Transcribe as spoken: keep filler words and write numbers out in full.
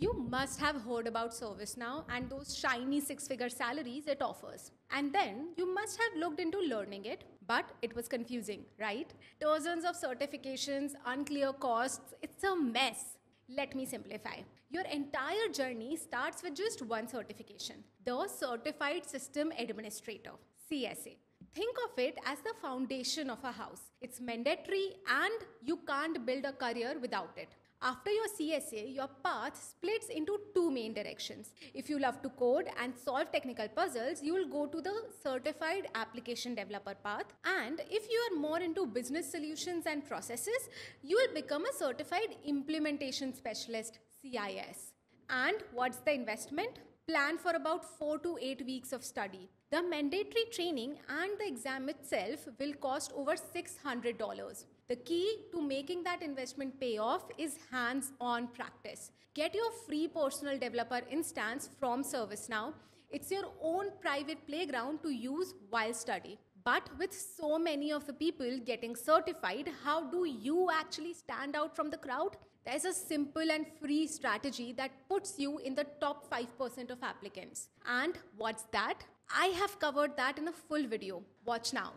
You must have heard about ServiceNow and those shiny six-figure salaries it offers. And then you must have looked into learning it, but it was confusing, right? Dozens of certifications, unclear costs, it's a mess. Let me simplify. Your entire journey starts with just one certification, the Certified System Administrator, C S A. Think of it as the foundation of a house. It's mandatory and you can't build a career without it. After your C S A, your path splits into two main directions. If you love to code and solve technical puzzles, you will go to the Certified Application Developer path. And if you are more into business solutions and processes, you will become a Certified Implementation Specialist, C I S. And what's the investment? Plan for about four to eight weeks of study. The mandatory training and the exam itself will cost over six hundred dollars. The key to making that investment pay off is hands-on practice. Get your free personal developer instance from ServiceNow. It's your own private playground to use while study. But with so many of the people getting certified, how do you actually stand out from the crowd? There's a simple and free strategy that puts you in the top five percent of applicants. And what's that? I have covered that in a full video. Watch now.